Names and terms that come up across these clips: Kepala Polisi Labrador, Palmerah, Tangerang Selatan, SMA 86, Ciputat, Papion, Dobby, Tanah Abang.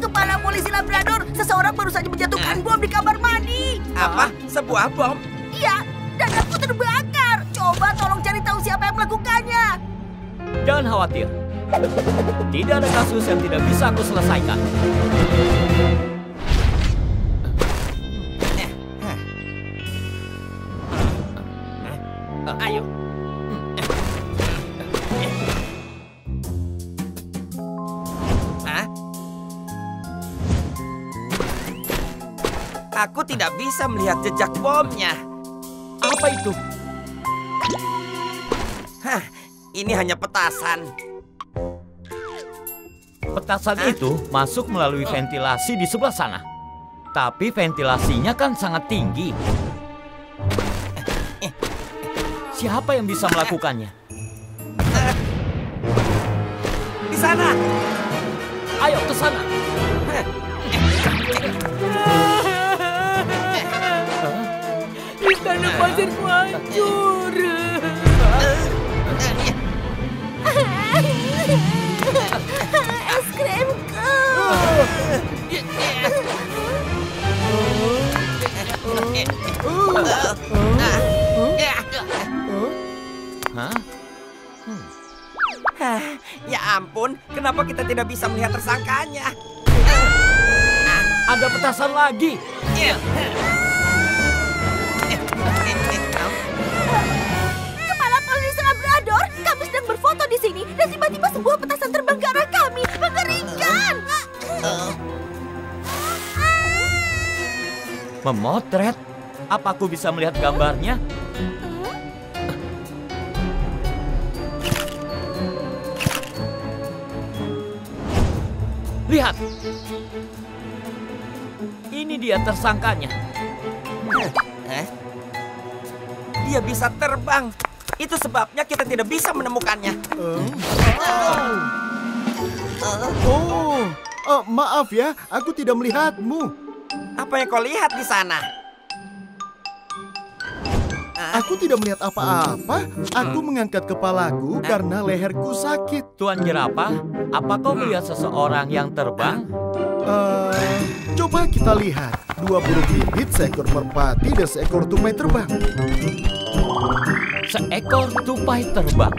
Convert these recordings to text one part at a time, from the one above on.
Kepala Polisi Labrador, seseorang baru saja menjatuhkan bom di kamar mandi. Apa? Sebuah bom? Iya, dan aku terbakar. Coba tolong cari tahu siapa yang melakukannya. Jangan khawatir. Tidak ada kasus yang tidak bisa aku selesaikan. Ayo. Aku tidak bisa melihat jejak bomnya. Apa itu? Hah, ini hanya petasan. Petasan itu masuk melalui ventilasi di sebelah sana. Tapi ventilasinya kan sangat tinggi. Siapa yang bisa melakukannya? Di sana. Ayo ke sana. Istana pasirku hancur. Es krimku. Ya ampun, kenapa kita tidak bisa melihat tersangkanya? Ada petasan lagi. Kepala Polisi Labrador, kami sedang berfoto di sini dan tiba-tiba sebuah petasan terbang ke arah kami. Mengerikan. Memotret? Apa aku bisa melihat gambarnya? Lihat. Ini dia tersangkanya. Dia bisa terbang. Itu sebabnya kita tidak bisa menemukannya. Maaf ya, aku tidak melihatmu. Apa yang kau lihat di sana? Aku tidak melihat apa-apa. Aku mengangkat kepalaku karena leherku sakit. Tuan Jerapah, apa kau melihat seseorang yang terbang? Coba kita lihat. 2 burung pipit, seekor merpati, dan seekor tupai terbang. Seekor tupai terbang.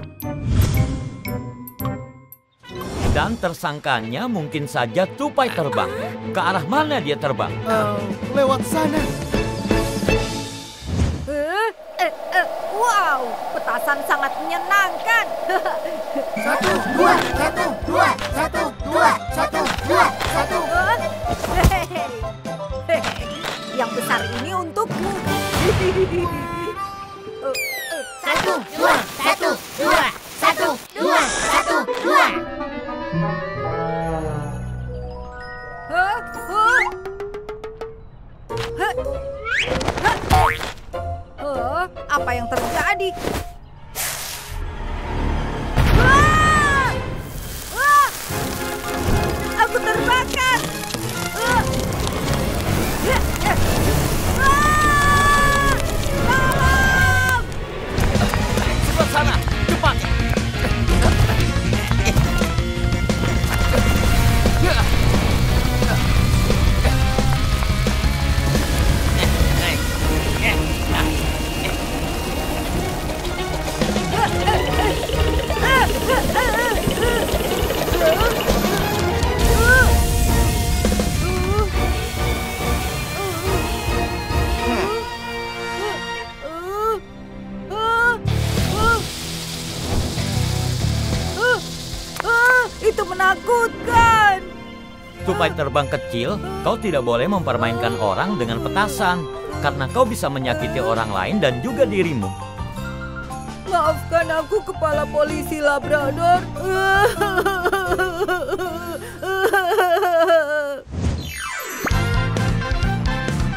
Dan tersangkanya mungkin saja tupai terbang. Ke arah mana dia terbang? Lewat sana. Wow, petasan sangat menyenangkan. 1, 2, 1, 2, 1, 2, 1, 2, 1, 2. Yang besar ini untukku. 1, 2, 1, 2, 1, 2, 1, 2. Apa yang terjadi? Aku terbakar. Tolong! Cepat sana, cepat. Itu menakutkan. Tupai terbang kecil, kau tidak boleh mempermainkan orang dengan petasan karena kau bisa menyakiti orang lain dan juga dirimu. Maafkan aku, Kepala Polisi Labrador.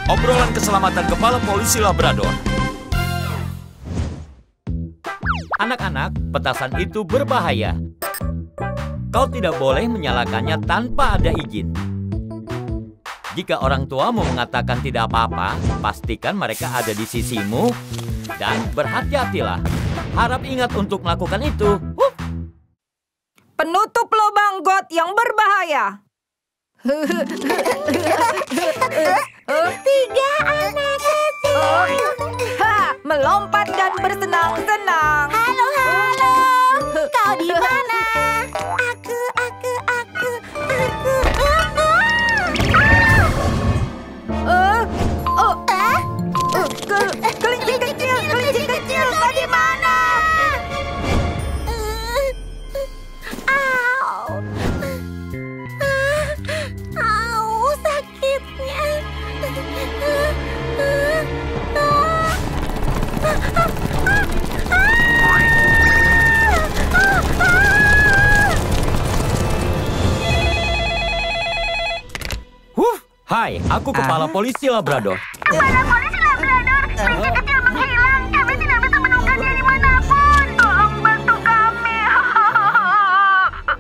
Obrolan keselamatan Kepala Polisi Labrador. Anak-anak, petasan itu berbahaya. Kau tidak boleh menyalakannya tanpa ada izin. Jika orang tua mau mengatakan tidak apa-apa, pastikan mereka ada di sisimu dan berhati-hatilah. Harap ingat untuk melakukan itu. Penutup lubang got yang berbahaya. Tiga anak kecil. Melompat dan bersenang-senang. Halo, halo. Kau di mana? Hai, aku Kepala Polisi Labrador. Kepala Polisi Labrador, kelinci kecil menghilang. Kami tidak bisa menemukan dia dimanapun. Tolong bantu kami.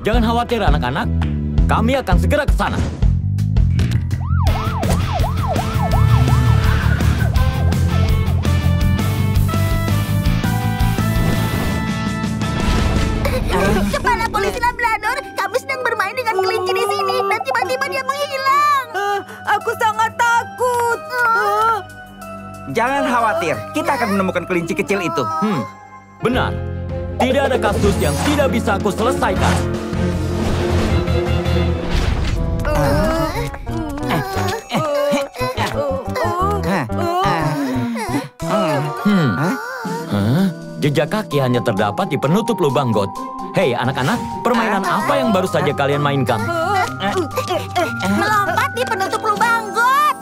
Jangan khawatir anak-anak, kami akan segera ke sana. Kepala Polisi Labrador, kami sedang bermain dengan kelinci di sini dan tiba-tiba dia menghilang. Aku sangat takut. Jangan khawatir, kita akan menemukan kelinci kecil itu. Benar, tidak ada kasus yang tidak bisa aku selesaikan. Jejak kaki hanya terdapat di penutup lubang got. Hei anak-anak, permainan apa yang baru saja kalian mainkan? Melompat di penutup lubang got.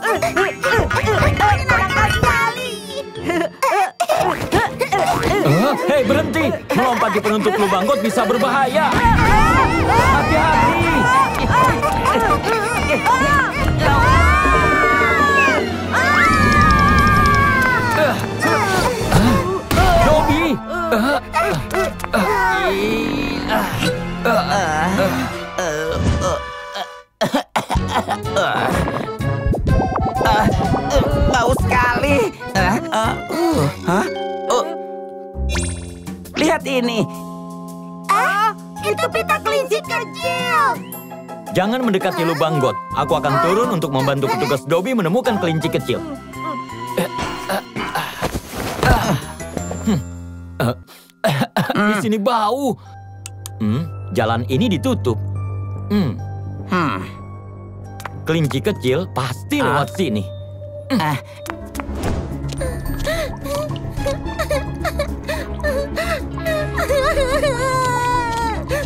Hei berhenti, melompat di penutup lubang got bisa berbahaya. Hati-hati. Bau sekali. Lihat ini. Itu pita kelinci kecil. Jangan mendekati lubang got. Aku akan turun untuk membantu petugas Dobby menemukan kelinci kecil. Di sini bau. Jalan ini ditutup. Kelinci kecil pasti lewat sini.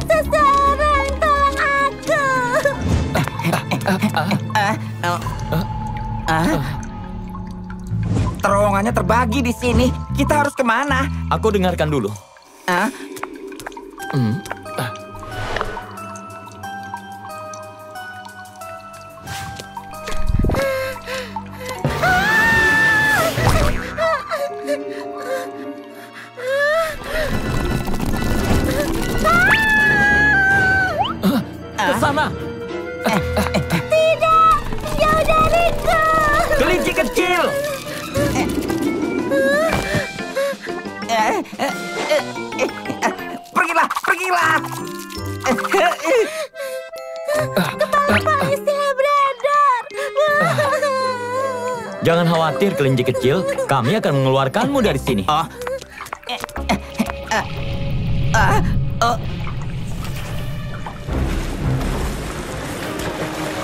Seseorang tolong aku. Terowongannya terbagi di sini. Kita harus kemana? Aku dengarkan dulu. Sana. Tidak, jauh dariku. Kelinci kecil. Pergilah, pergilah. Kepala Polisi Labrador. Jangan khawatir kelinci kecil, kami akan mengeluarkanmu dari sini.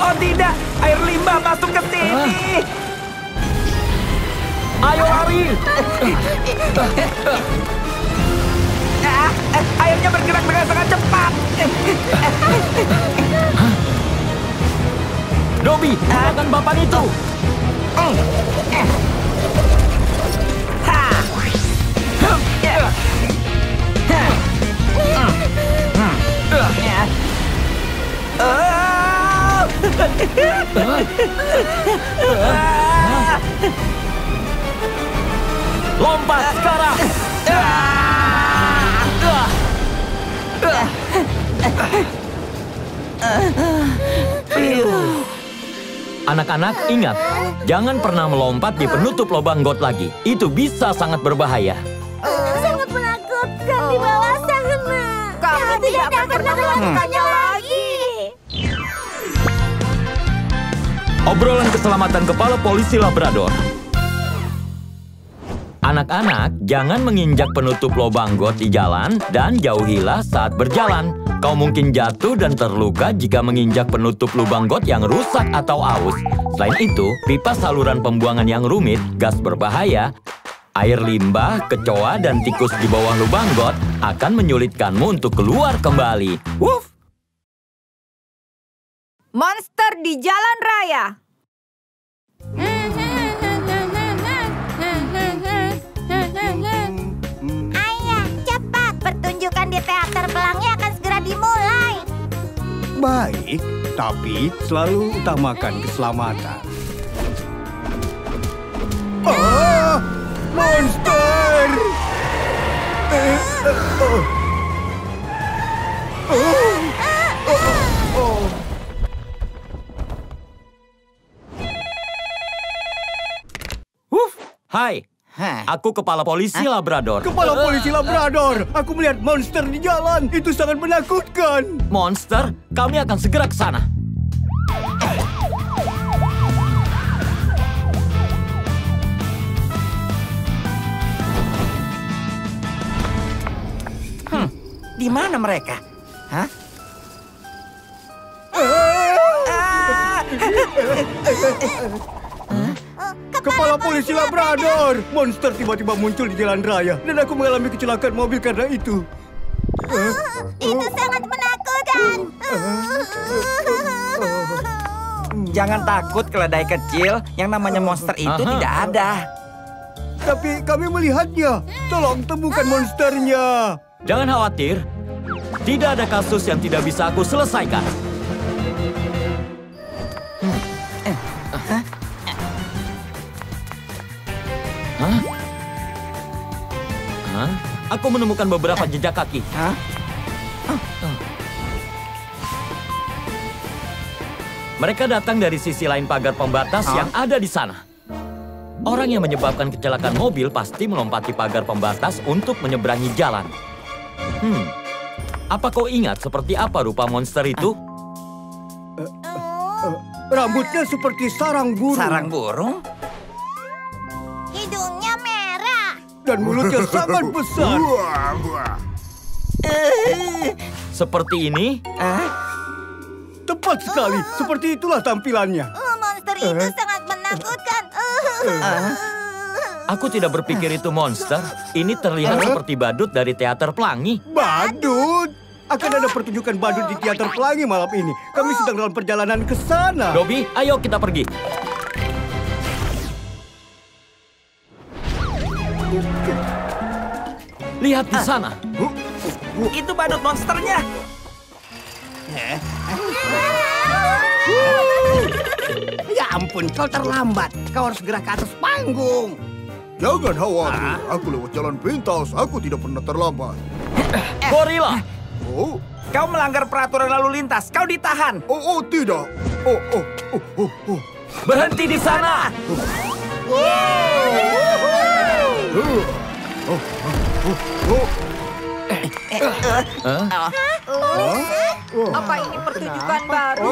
Oh tidak, air limbah masuk ke sini. Ayo lari. Airnya bergerak dengan sangat cepat. Dobby, gunakan papan itu. Lompat sekarang. Anak-anak ingat, jangan pernah melompat di penutup lubang got lagi. Itu bisa sangat berbahaya. Sangat menakutkan di bawah sana. Kami tidak akan pernah melakukannya lagi. Obrolan keselamatan Kepala Polisi Labrador. Anak-anak, jangan menginjak penutup lubang got di jalan dan jauhilah saat berjalan. Kau mungkin jatuh dan terluka jika menginjak penutup lubang got yang rusak atau aus. Selain itu, pipa saluran pembuangan yang rumit, gas berbahaya, air limbah, kecoa, dan tikus di bawah lubang got akan menyulitkanmu untuk keluar kembali. Woof! Monster di jalan raya. Pertunjukan di teater belangnya akan segera dimulai. Baik, tapi selalu utamakan keselamatan. Ah, monster! Hai. Aku Kepala Polisi Labrador. Kepala Polisi Labrador, aku melihat monster di jalan. Itu sangat menakutkan. Monster? Kami akan segera ke sana. Di mana mereka? Hah? Kepala Polisi Labrador! Monster tiba-tiba muncul di jalan raya dan aku mengalami kecelakaan mobil karena itu. Itu sangat menakutkan. Jangan takut, keledai kecil. Yang namanya monster itu tidak ada. Tapi kami melihatnya. Tolong temukan monsternya. Jangan khawatir. Tidak ada kasus yang tidak bisa aku selesaikan. Aku menemukan beberapa jejak kaki. Mereka datang dari sisi lain pagar pembatas yang ada di sana. Orang yang menyebabkan kecelakaan mobil pasti melompati pagar pembatas untuk menyeberangi jalan. Apa kau ingat seperti apa rupa monster itu? Rambutnya seperti sarang burung. Sarang burung? Hidungnya merah. Dan mulutnya sangat besar. Seperti ini? Tepat sekali. Seperti itulah tampilannya. Monster itu sangat menakutkan. Aku tidak berpikir itu monster. Ini terlihat seperti badut dari teater pelangi. Badut? Akan ada pertunjukan badut di teater pelangi malam ini. Kami sedang dalam perjalanan ke sana. Dobby, ayo kita pergi. Lihat di sana. Itu badut monsternya. Ya ampun, kau terlambat. Kau harus gerak ke atas panggung. Jangan khawatir, aku lewat jalan pintas. Aku tidak pernah terlambat. Gorilla. Kau melanggar peraturan lalu lintas. Kau ditahan. Oh, tidak. Berhenti di sana. Apa ini pertunjukan baru?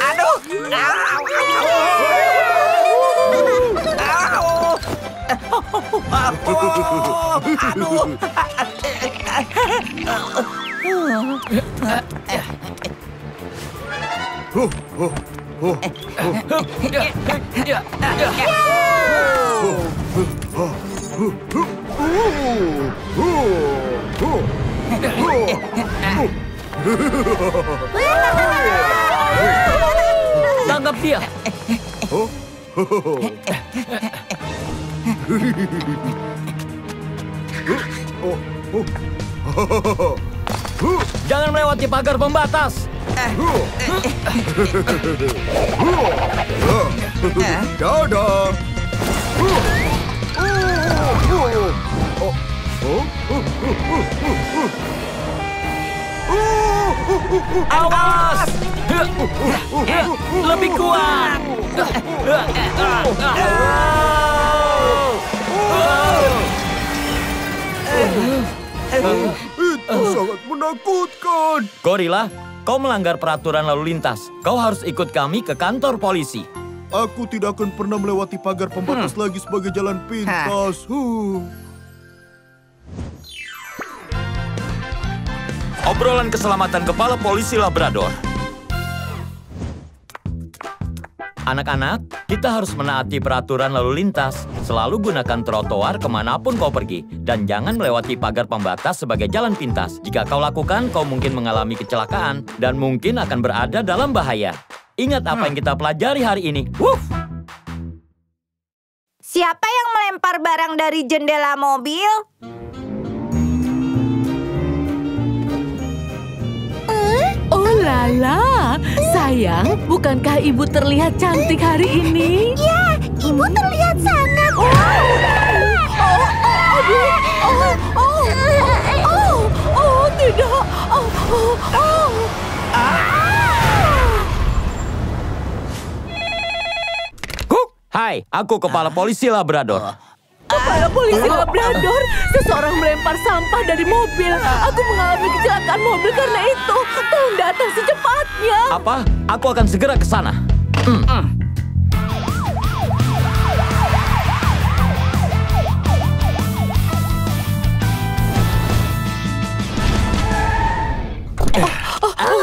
Aduh! Tangkap dia. Jangan melewati pagar pembatas. Dadah. Awas! Lebih kuat! Itu sangat menakutkan. Gorilla, kau melanggar peraturan lalu lintas. Kau harus ikut kami ke kantor polisi. Aku tidak akan pernah melewati pagar pembatas lagi sebagai jalan pintas. Obrolan keselamatan Kepala Polisi Labrador. Anak-anak, kita harus menaati peraturan lalu lintas. Selalu gunakan trotoar kemanapun kau pergi. Dan jangan melewati pagar pembatas sebagai jalan pintas. Jika kau lakukan, kau mungkin mengalami kecelakaan. Dan mungkin akan berada dalam bahaya. Ingat apa yang kita pelajari hari ini. Siapa yang melempar barang dari jendela mobil? Lala, sayang, bukankah ibu terlihat cantik hari ini? Ya, ibu terlihat sangat. Tidak. Hai, aku Kepala Polisi Labrador. Kepala Polisi Labrador, seseorang melempar sampah dari mobil. Aku mengalami kecelakaan mobil karena itu. Tolong datang secepatnya. Apa? Aku akan segera ke sana.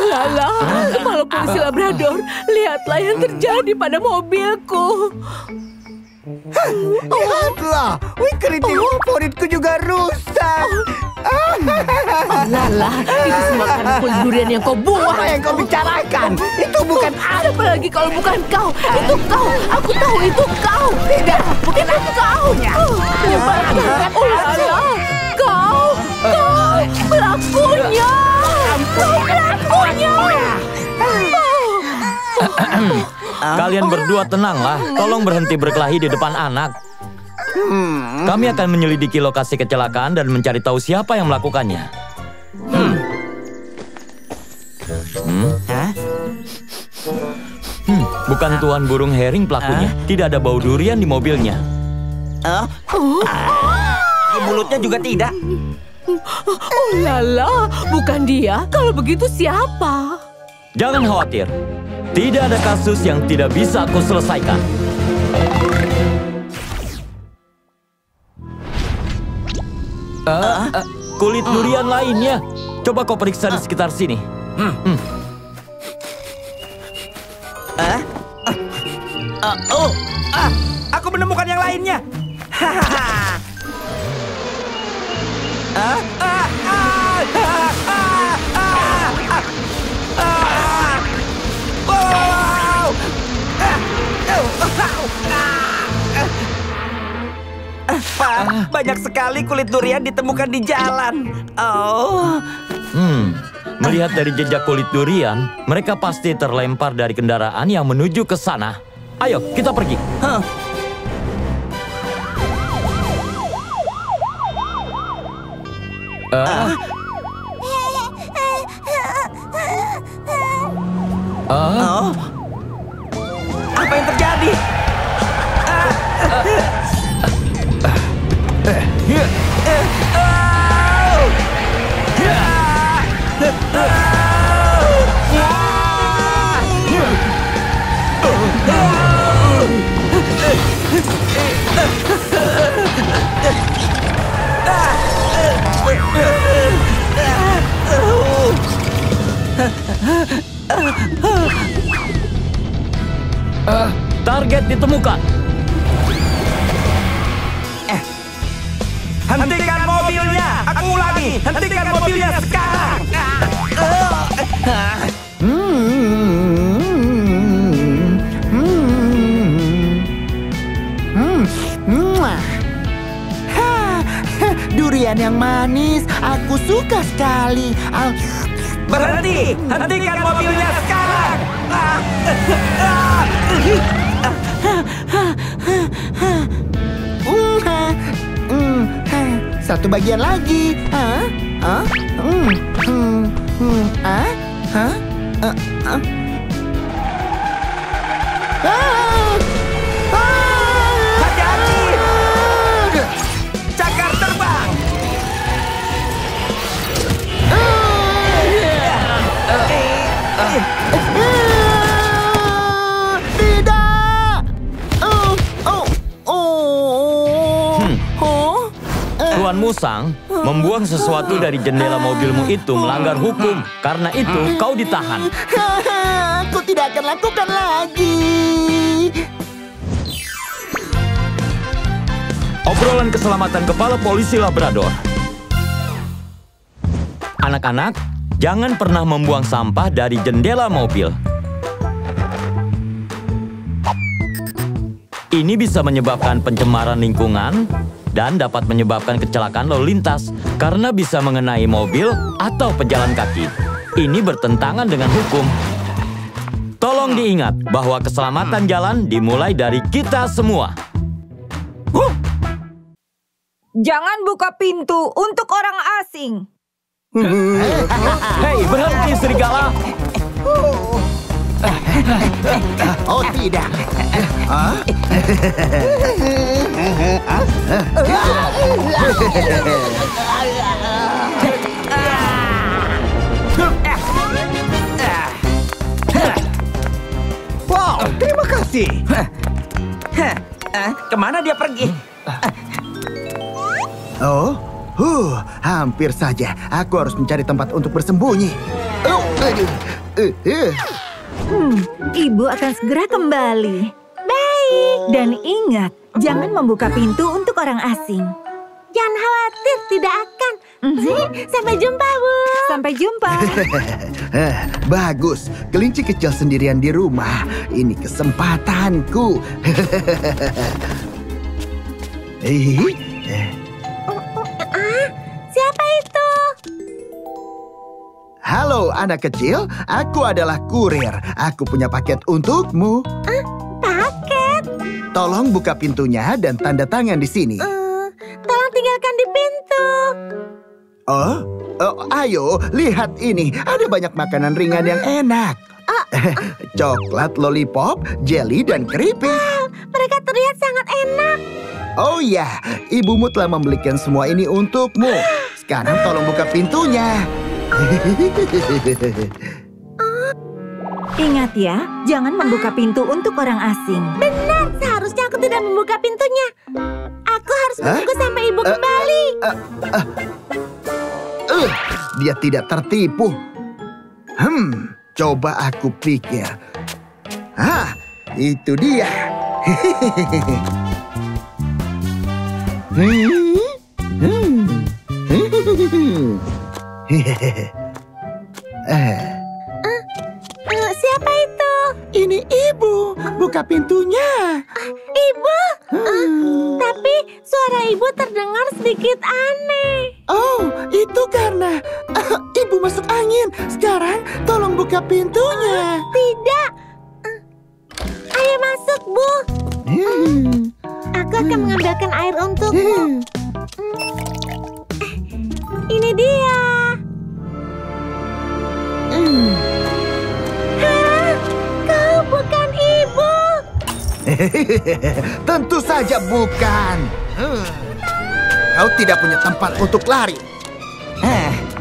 Lala, Kepala Polisi Labrador, lihatlah yang terjadi pada mobilku. Lihatlah, wikeriti favoritku juga rusak. Lala, itu semua karena kulit durian yang kau buang. Apa yang kau bicarakan? Itu bukan aku. Siapa lagi kalau bukan kau? Itu kau. Aku tahu itu kau. Tidak, bukan aku. Kau. Menyebarkan. Lala, kau pelakunya. Kau pelakunya. Kalian berdua tenanglah, tolong berhenti berkelahi di depan anak. Kami akan menyelidiki lokasi kecelakaan dan mencari tahu siapa yang melakukannya. Bukan Tuan Burung Hering pelakunya. Tidak ada bau durian di mobilnya. Di mulutnya juga tidak. Oh lala, bukan dia. Kalau begitu siapa? Jangan khawatir. Tidak ada kasus yang tidak bisa aku selesaikan. Kulit durian lainnya. Coba kau periksa di sekitar sini. Aku menemukan yang lainnya. Pak, banyak sekali kulit durian ditemukan di jalan. Melihat dari jejak kulit durian, mereka pasti terlempar dari kendaraan yang menuju ke sana. Ayo, kita pergi. Apa yang terjadi? Target ditemukan. Hentikan mobilnya. Aku ulangi, hentikan mobilnya sekarang. Durian yang manis, aku suka sekali. Berhenti! Hentikan mobilnya sekarang! Satu bagian lagi. Hah? Hati-hati! Cakar terbang! Tidak! Tuan Musang membuang sesuatu dari jendela mobilmu itu melanggar hukum. Karena itu, kau ditahan. Aku tidak akan lakukan lagi. Obrolan keselamatan Kepala Polisi Labrador. Anak-anak, jangan pernah membuang sampah dari jendela mobil. Ini bisa menyebabkan pencemaran lingkungan dan dapat menyebabkan kecelakaan lalu lintas karena bisa mengenai mobil atau pejalan kaki. Ini bertentangan dengan hukum. Tolong diingat bahwa keselamatan jalan dimulai dari kita semua. Jangan buka pintu untuk orang asing. Hei, berhenti serigala. Oh tidak. Wow, terima kasih. Kemana dia pergi? Oh, hampir saja. Aku harus mencari tempat untuk bersembunyi. Ibu akan segera kembali. Baik. Dan ingat, jangan membuka pintu untuk orang asing. Jangan khawatir, tidak akan. Sampai jumpa, Bu. Sampai jumpa. Bagus, kelinci kecil sendirian di rumah. Ini kesempatanku. Siapa itu? Halo anak kecil, aku adalah kurir. Aku punya paket untukmu. Paket? Tolong buka pintunya dan tanda tangan di sini. Tolong tinggalkan di pintu. Ayo, lihat ini. Ada banyak makanan ringan yang enak. Coklat, lollipop, jelly, dan keripik. Wow, mereka terlihat sangat enak. Oh ya, ibumu telah membelikan semua ini untukmu. Sekarang tolong buka pintunya. Ingat ya, jangan membuka pintu untuk orang asing. Benar, seharusnya aku tidak membuka pintunya. Aku harus menunggu sampai ibu kembali. Dia tidak tertipu. Coba aku pikir. Itu dia. Siapa itu? Ini ibu. Buka pintunya. Ibu? Tapi suara ibu terdengar sedikit aneh. Oh, itu karena ibu masuk angin. Sekarang tolong buka pintunya. Tidak. Ayo masuk, Bu. Aku akan mengambilkan air untukmu. Ini dia. Hah? Kau bukan ibu. Tentu saja bukan. Kau tidak punya tempat untuk lari.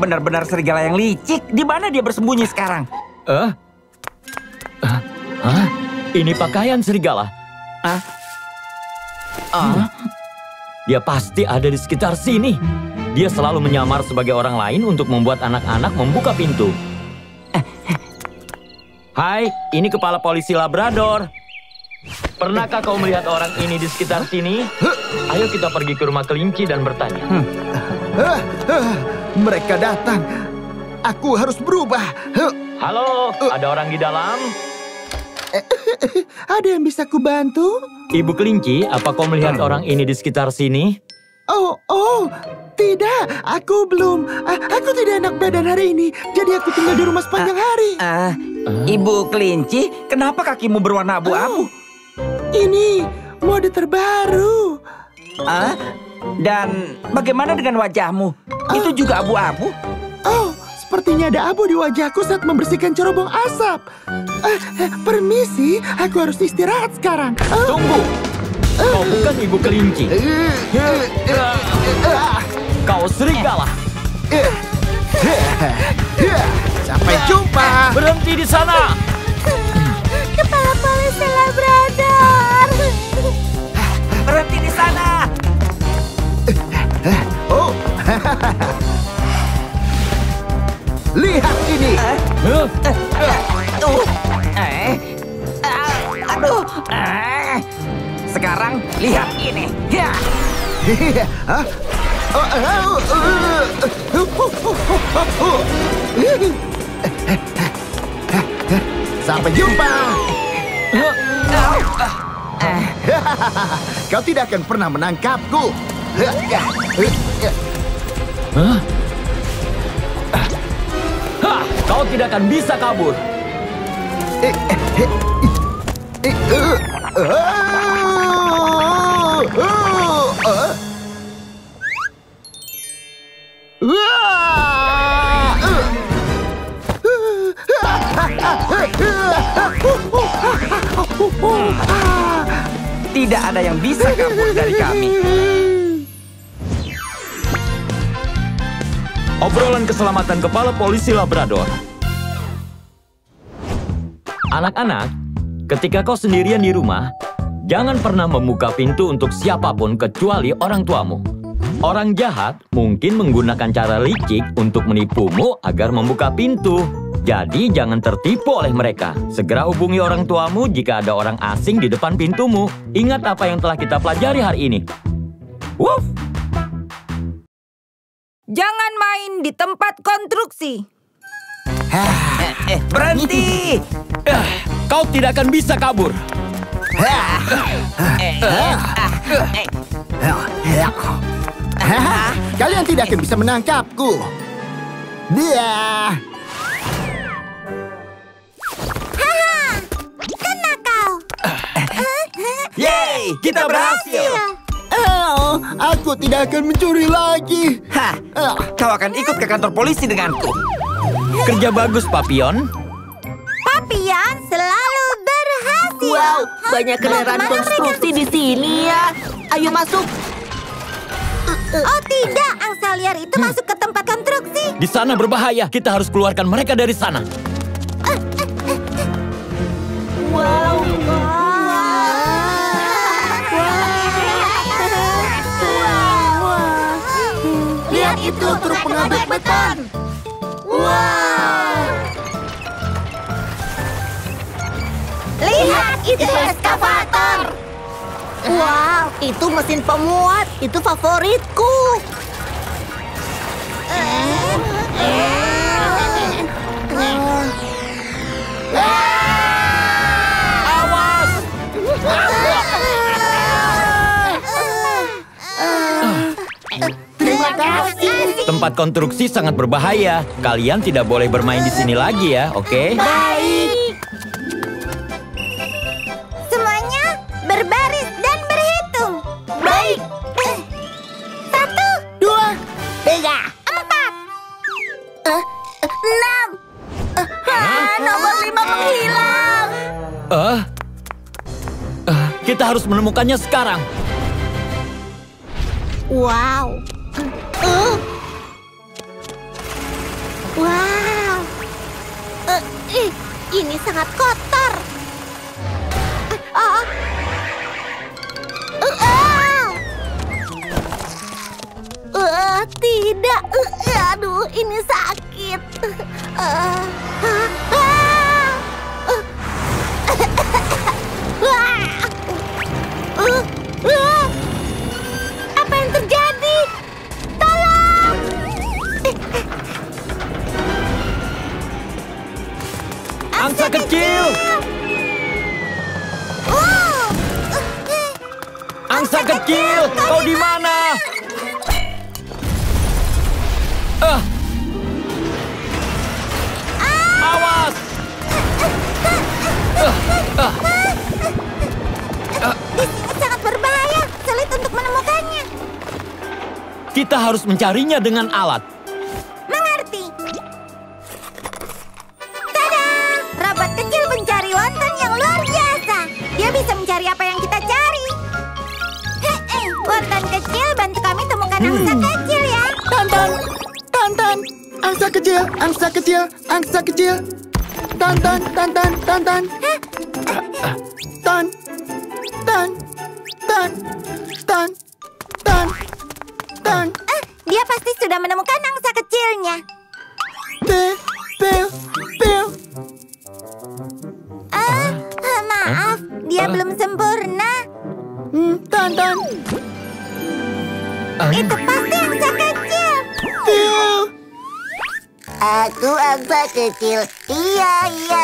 Benar-benar serigala yang licik. Di mana dia bersembunyi sekarang? Ini pakaian serigala. Dia pasti ada di sekitar sini. Dia selalu menyamar sebagai orang lain untuk membuat anak-anak membuka pintu. Hai, ini Kepala Polisi Labrador. Pernahkah kau melihat orang ini di sekitar sini? Ayo kita pergi ke rumah kelinci dan bertanya. Mereka datang. Aku harus berubah. Halo, ada orang di dalam? Ada yang bisa kubantu? Ibu kelinci, apa kau melihat orang ini di sekitar sini? Tidak, aku belum. Aku tidak enak badan hari ini, jadi aku tinggal di rumah sepanjang hari. Ibu kelinci, kenapa kakimu berwarna abu-abu? Ini mode terbaru. Dan bagaimana dengan wajahmu? Itu juga abu-abu? sepertinya ada abu di wajahku saat membersihkan cerobong asap. Permisi, aku harus istirahat sekarang. Tunggu! Kau bukan ibu kelinci. Kau serigala. Sampai jumpa. Berhenti di sana. Kepala Polisi Labrador. Berhenti di sana. Oh, lihat ini. Aduh. Sekarang lihat ini. Ya. Sampai jumpa. Kau tidak akan pernah menangkapku. Kau tidak akan bisa kabur. Tidak ada yang bisa kabur dari kami. Obrolan keselamatan Kepala Polisi Labrador. Anak-anak, ketika kau sendirian di rumah, jangan pernah membuka pintu untuk siapapun kecuali orang tuamu. Orang jahat mungkin menggunakan cara licik untuk menipumu agar membuka pintu. Jadi jangan tertipu oleh mereka. Segera hubungi orang tuamu jika ada orang asing di depan pintumu. Ingat apa yang telah kita pelajari hari ini. Woof! Jangan main di tempat konstruksi. Berhenti! Kau tidak akan bisa kabur. Kalian tidak akan bisa menangkapku. Kena kau. Yeay, kita berhasil. Aku tidak akan mencuri lagi. Kau akan ikut ke kantor polisi denganku. Kerja bagus, Papion. Papion selalu berhasil. Wow, banyak kendaraan konstruksi di sini ya. Ayo masuk. Oh tidak, angsa liar itu masuk ke tempat konstruksi. Di sana berbahaya. Kita harus keluarkan mereka dari sana. Itu truk pengangkut beton. Wow! Lihat itu eskavator. Wow, itu mesin pemuat. Itu favoritku. Awas! Terima kasih. Tempat konstruksi sangat berbahaya. Kalian tidak boleh bermain di sini lagi ya, oke? Baik. Semuanya berbaris dan berhitung. Baik. 1, 2, 3, 4, 6. Nomor 5 menghilang. Kita harus menemukannya sekarang. Wow. Wow, ini sangat kotor. Tidak, aduh, ini sakit. Apa yang terjadi? Tolong! Angsa kecil! Angsa kecil, kau di mana? Awas! Sangat berbahaya, sulit untuk menemukannya. Kita harus mencarinya dengan alat. Mengerti. bukan angsa kecil ya. Tonton, tonton, angsa kecil, angsa kecil, angsa kecil. Tonton, tonton, tonton. Ton, ton, ton, ton, ton, ton. Dia pasti sudah menemukan angsa kecilnya. Pil, pil, pil. Maaf, dia belum sempurna. Tonton. Itu pasti angsa kecil. Pil. Aku angsa kecil. Iya, iya.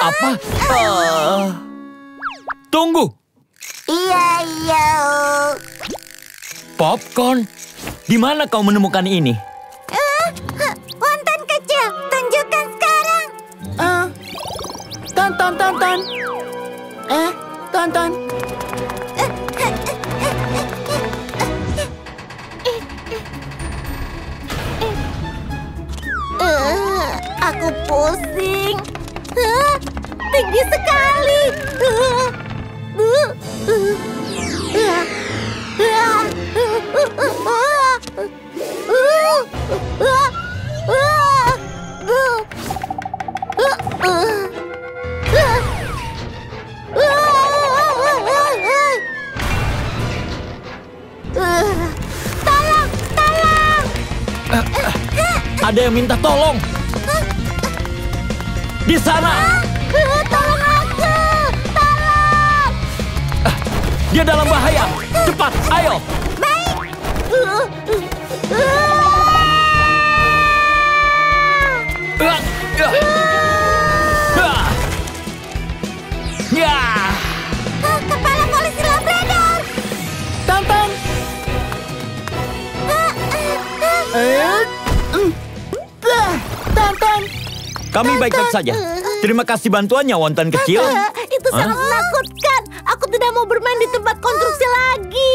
Apa? Tunggu. Iya, iya. Popcorn, di mana kau menemukan ini? Wonton kecil, tunjukkan sekarang. Tonton, tonton. Tonton. Aku pusing. Tinggi sekali. Tolong, tolong. Ada yang minta tolong. Di sana. Tolong aku. Tolong. Dia dalam bahaya. Cepat, ayo. Baik. Kepala Polisi Labrador. Tonton. Tonton. Kami baik-baik saja. Terima kasih bantuannya, Wonton kecil. Itu sangat menakutkan. Aku tidak mau bermain di tempat konstruksi lagi.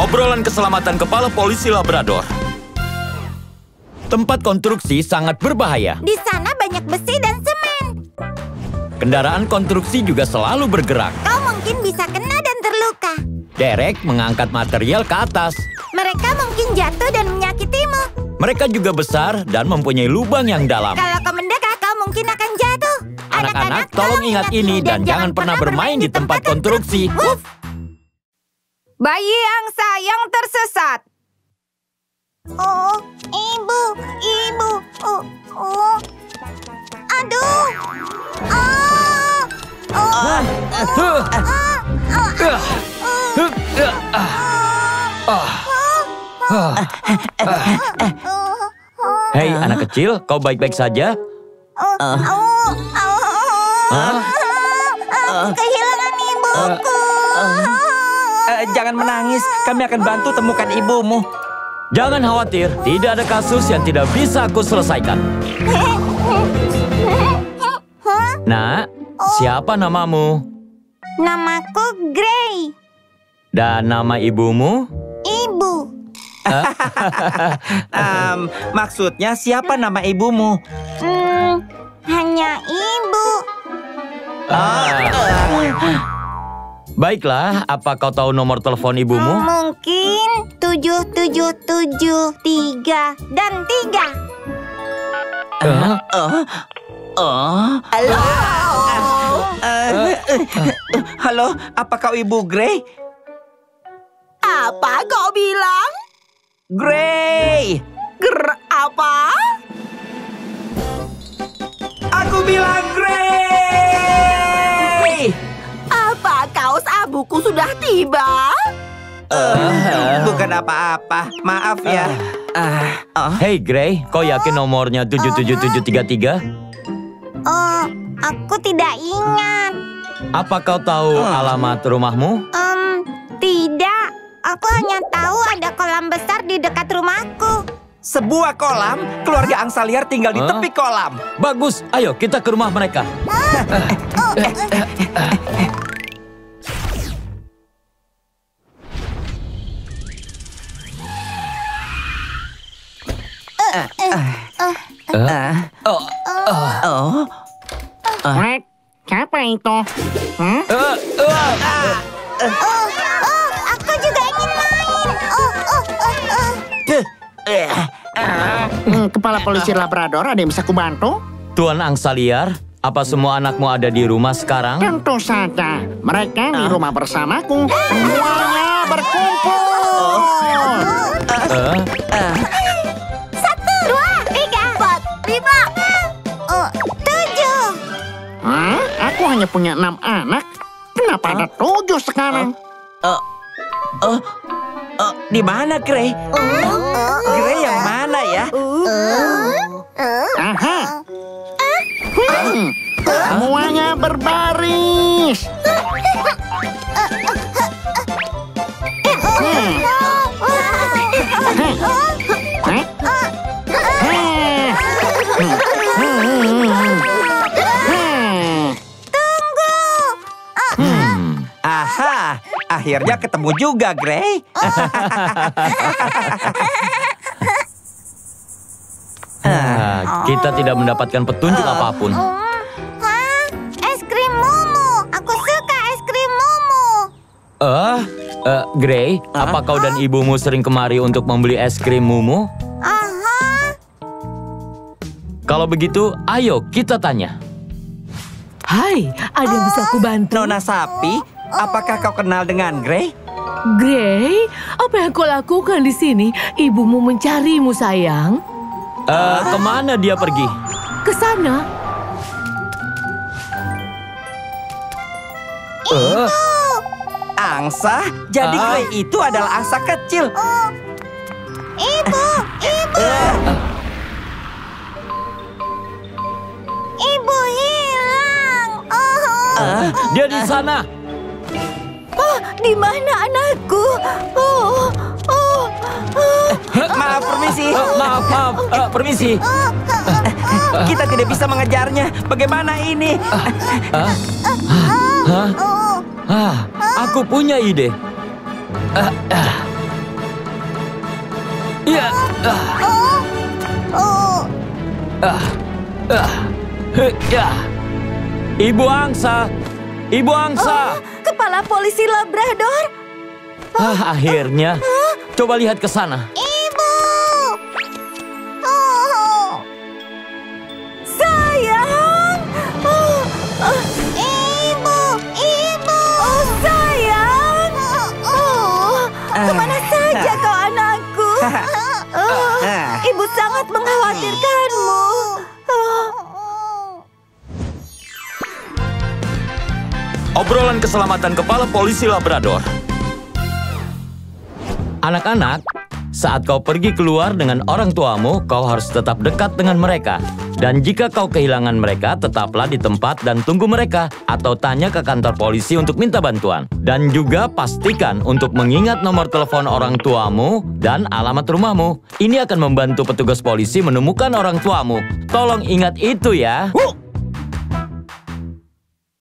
Obrolan keselamatan Kepala Polisi Labrador. Tempat konstruksi sangat berbahaya. Di sana banyak besi dan semen. Kendaraan konstruksi juga selalu bergerak. Kau mungkin bisa kena dan terluka. Derek mengangkat material ke atas. Mereka mungkin jatuh dan menyakitimu. Mereka juga besar dan mempunyai lubang yang dalam. Kalau kau mendekat, kau mungkin akan jatuh. Anak-anak, tolong ingat ini dan jangan pernah bermain di tempat konstruksi. Bayi angsa yang tersesat. Oh, ibu, ibu. Aduh. Hei, anak kecil, kau baik-baik saja? Kehilangan ibuku. Jangan menangis, kami akan bantu temukan ibumu. Jangan khawatir, tidak ada kasus yang tidak bisa aku selesaikan. Nak, siapa namamu? Namaku Gray. Dan nama ibumu? Ibu. Maksudnya siapa nama ibumu? Hanya ibu. Baiklah, apa kau tahu nomor telepon ibumu? Mungkin 7773 dan 3. Halo. Halo, apa kau Ibu Gray? Apa kau bilang? Gray, apa? Aku bilang Gray. Apa kaos abuku sudah tiba? Bukan apa-apa, maaf ya. Hey Gray, kau yakin nomornya 7773? Oh, aku tidak ingat. Apa kau tahu alamat rumahmu? Tidak. Aku hanya tahu ada kolam besar di dekat rumahku. Sebuah kolam? Keluarga angsa liar tinggal di tepi kolam. Bagus, ayo kita ke rumah mereka. Siapa itu? Oh, aku juga ingin main. Kepala Polisi Labrador, ada yang bisa kubantu? Tuan angsa liar, apa semua anakmu ada di rumah sekarang? Tentu saja, mereka di rumah bersamaku. Semuanya berkumpul. Aku hanya punya 6 anak. Kenapa ada 7 sekarang? Di mana Grey? Grey yang mana ya? Aha. Semuanya berbaris. Akhirnya ketemu juga, Grey. Kita tidak mendapatkan petunjuk apapun. Es krim Mumu. Aku suka es krim Mumu. Grey, apa kau dan ibumu sering kemari untuk membeli es krim Mumu? Kalau begitu, ayo kita tanya. Hai, ada yang bisa aku bantu? Nona Sapi? Apakah kau kenal dengan Grey? Grey, apa yang kau lakukan di sini? Ibumu mencarimu, sayang. Kemana dia pergi? Ke sana. Angsa? Jadi Grey itu adalah angsa kecil. Ibu. Ibu hilang. Dia di sana. Di mana anakku? Maaf, permisi. Maaf, permisi. Kita tidak bisa mengejarnya. Bagaimana ini? Aku punya ide. Ya. Ibu angsa. Ibu angsa. Kepala Polisi Labrador. Akhirnya. Coba lihat ke sana. Ibu. Sayang. Ibu. Sayang. Kemana saja kau anakku? Ibu sangat mengkhawatirkanmu. Obrolan keselamatan Kepala Polisi Labrador. Anak-anak, saat kau pergi keluar dengan orang tuamu, kau harus tetap dekat dengan mereka. Dan jika kau kehilangan mereka, tetaplah di tempat dan tunggu mereka. Atau tanya ke kantor polisi untuk minta bantuan. Dan juga pastikan untuk mengingat nomor telepon orang tuamu dan alamat rumahmu. Ini akan membantu petugas polisi menemukan orang tuamu. Tolong ingat itu ya.